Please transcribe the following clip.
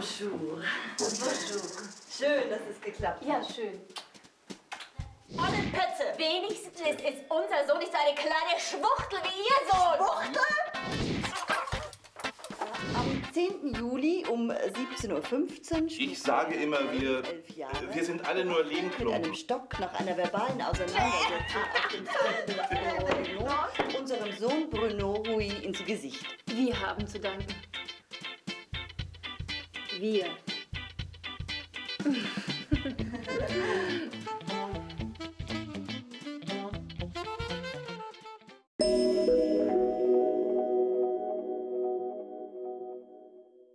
Bonjour. Bonjour. Schön, dass es geklappt hat. Ja, schön. Olle Pötze, wenigstens ist unser Sohn nicht so eine kleine Schwuchtel wie Ihr Sohn. Schwuchtel? Am 10. Juli um 17:15 Uhr. Ich sage immer, wir sind alle nur Lehmklumpen. Mit einem Stock nach einer verbalen Auseinandersetzung auf dem Treppen unserem Sohn Bruno Rui ins Gesicht. Wir haben zu danken. Wir.